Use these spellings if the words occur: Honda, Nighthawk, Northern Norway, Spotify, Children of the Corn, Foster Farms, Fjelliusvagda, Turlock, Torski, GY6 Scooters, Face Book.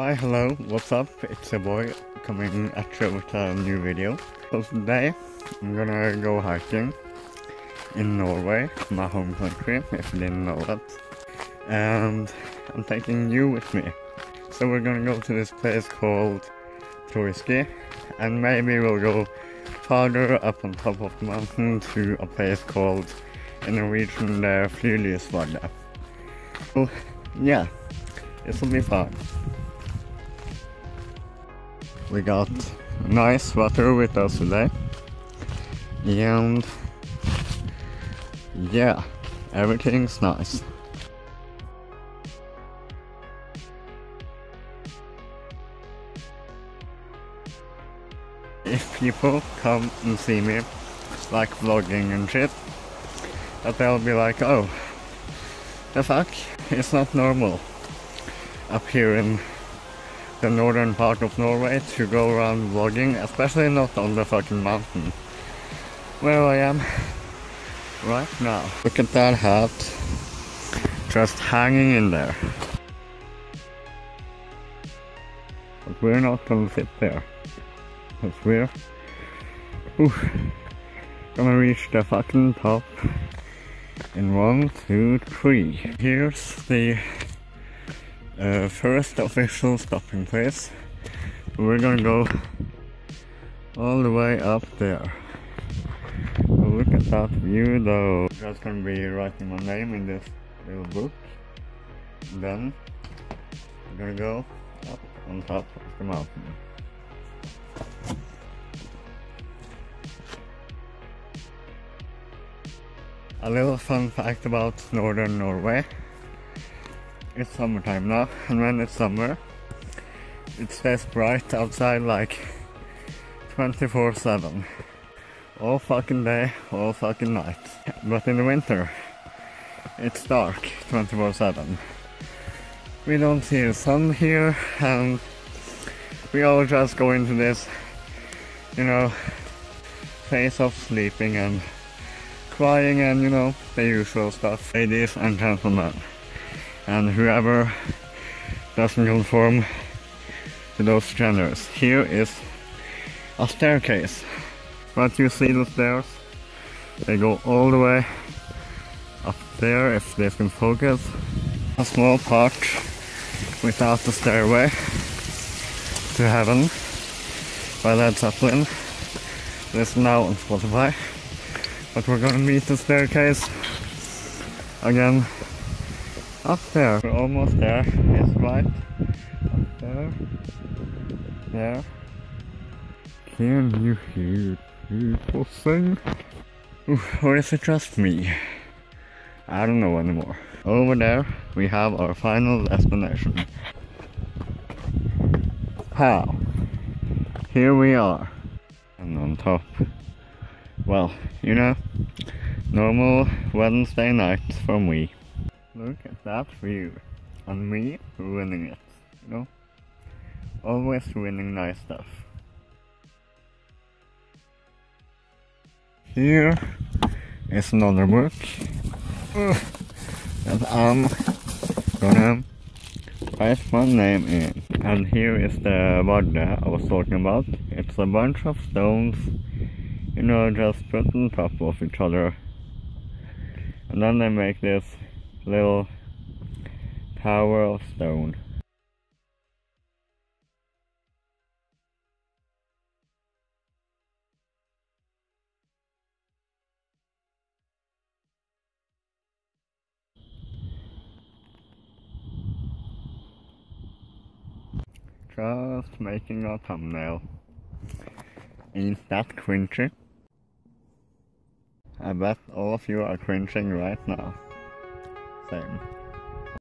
Hi, hello, what's up? It's your boy coming at you with a new video. So today I'm gonna go hiking in Norway, my home country, if you didn't know that. And I'm taking you with me. So we're gonna go to this place called Torski, and maybe we'll go farther up on top of the mountain to a place called, in Norwegian, the Fjelliusvagda. So yeah, this will be fun. We got nice water with us today, and yeah, everything's nice. If people come and see me, like vlogging and shit, that they'll be like, oh, the fuck, it's not normal up here in the northern part of Norway to go around vlogging, especially not on the fucking mountain where I am right now. Look at that hat just hanging in there. But we're not gonna sit there, because we're gonna reach the fucking top in 1, 2, 3. Here's the first official stopping place. We're gonna go all the way up there. Look at that view though. That's gonna be writing my name in this little book. Then we're gonna go up on top of the mountain. A little fun fact about northern Norway. It's summertime now, and when it's summer, it stays bright outside like 24/7, all fucking day, all fucking night. But in the winter, it's dark 24/7. We don't see the sun here, and we all just go into this, you know, phase of sleeping and crying and, you know, the usual stuff. Ladies and gentlemen, and whoever doesn't conform to those genders, here is a staircase. But you see the stairs, they go all the way up there, if they can focus. A small part without the stairway to heaven by Led Zeppelin. It's now on Spotify, but we're gonna meet the staircase again up there. We're almost there. It's right up there. There. Can you hear people sing? Or is it just me? I don't know anymore. Over there we have our final destination. Pow! Here we are. And on top, well, you know, normal Wednesday night for me. Look at that view, and me ruining it, you know? Always ruining nice stuff. Here is another book that I'm gonna write my name in. And here is the Vagda I was talking about. It's a bunch of stones, you know, just put on top of each other. And then they make this little tower of stone. Just making a thumbnail. Ain't that cringy? I bet all of you are cringing right now. Same.